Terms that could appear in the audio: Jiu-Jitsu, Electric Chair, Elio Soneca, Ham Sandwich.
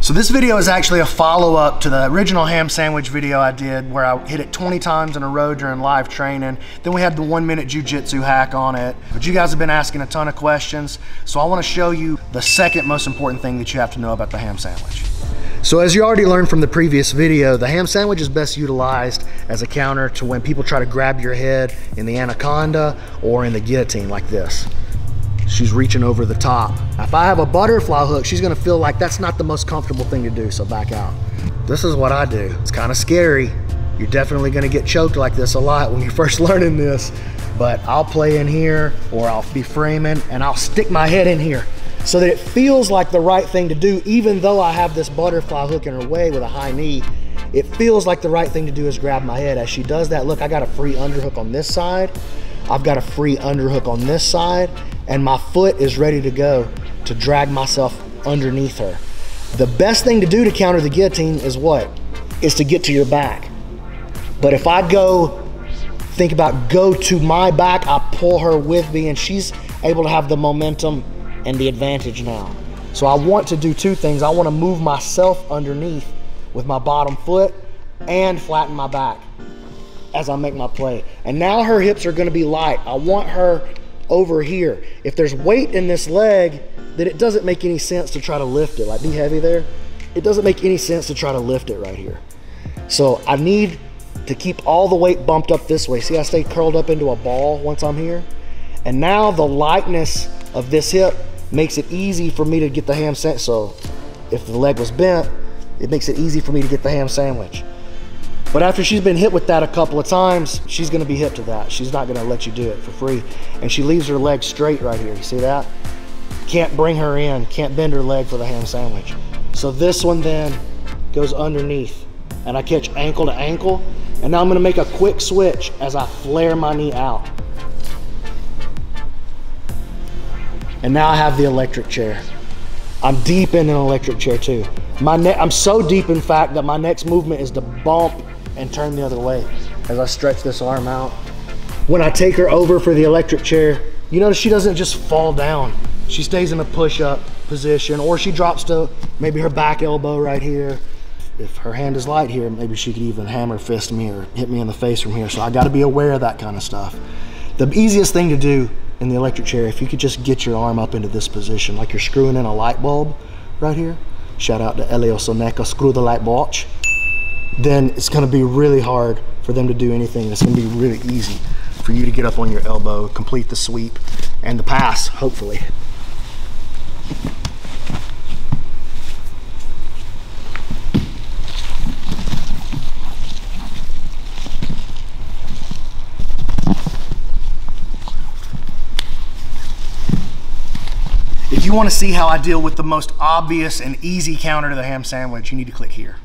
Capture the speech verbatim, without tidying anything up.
So this video is actually a follow-up to the original ham sandwich video I did where I hit it twenty times in a row during live training. Then we had the one minute jiu-jitsu hack on it. But you guys have been asking a ton of questions, so I want to show you the second most important thing that you have to know about the ham sandwich. So as you already learned from the previous video, the ham sandwich is best utilized as a counter to when people try to grab your head in the anaconda or in the guillotine like this. She's reaching over the top. If I have a butterfly hook, she's gonna feel like that's not the most comfortable thing to do, so back out. This is what I do. It's kind of scary. You're definitely gonna get choked like this a lot when you're first learning this, but I'll play in here or I'll be framing and I'll stick my head in here so that it feels like the right thing to do. Even though I have this butterfly hook in her way with a high knee, it feels like the right thing to do is grab my head. As she does that, look, I got a free underhook on this side. I've got a free underhook on this side, and my foot is ready to go to drag myself underneath her. The best thing to do to counter the guillotine is what? Is to get to your back. But if I go, think about go to my back, I pull her with me, and she's able to have the momentum and the advantage now. So I want to do two things. I want to move myself underneath with my bottom foot and flatten my back as I make my play. And now her hips are gonna be light. I want her over here. If there's weight in this leg, then it doesn't make any sense to try to lift it. Like, be heavy there. It doesn't make any sense to try to lift it right here. So I need to keep all the weight bumped up this way. See, I stay curled up into a ball once I'm here. And now the lightness of this hip makes it easy for me to get the ham sandwich. So if the leg was bent, it makes it easy for me to get the ham sandwich. But after she's been hit with that a couple of times, she's gonna be hip to that. She's not gonna let you do it for free. And she leaves her leg straight right here, you see that? Can't bring her in, can't bend her leg for the ham sandwich. So this one then goes underneath and I catch ankle to ankle. And now I'm gonna make a quick switch as I flare my knee out. And now I have the electric chair. I'm deep in an electric chair too. My neck, I'm so deep in fact that my next movement is to bump and turn the other way as I stretch this arm out. When I take her over for the electric chair, you notice she doesn't just fall down. She stays in a push-up position, or she drops to maybe her back elbow right here. If her hand is light here, maybe she could even hammer fist me or hit me in the face from here. So I gotta be aware of that kind of stuff. The easiest thing to do in the electric chair, if you could just get your arm up into this position, like you're screwing in a light bulb right here. Shout out to Elio Soneca, screw the light bulb. Then it's gonna be really hard for them to do anything. It's gonna be really easy for you to get up on your elbow, complete the sweep and the pass, hopefully. If you wanna see how I deal with the most obvious and easy counter to the ham sandwich, you need to click here.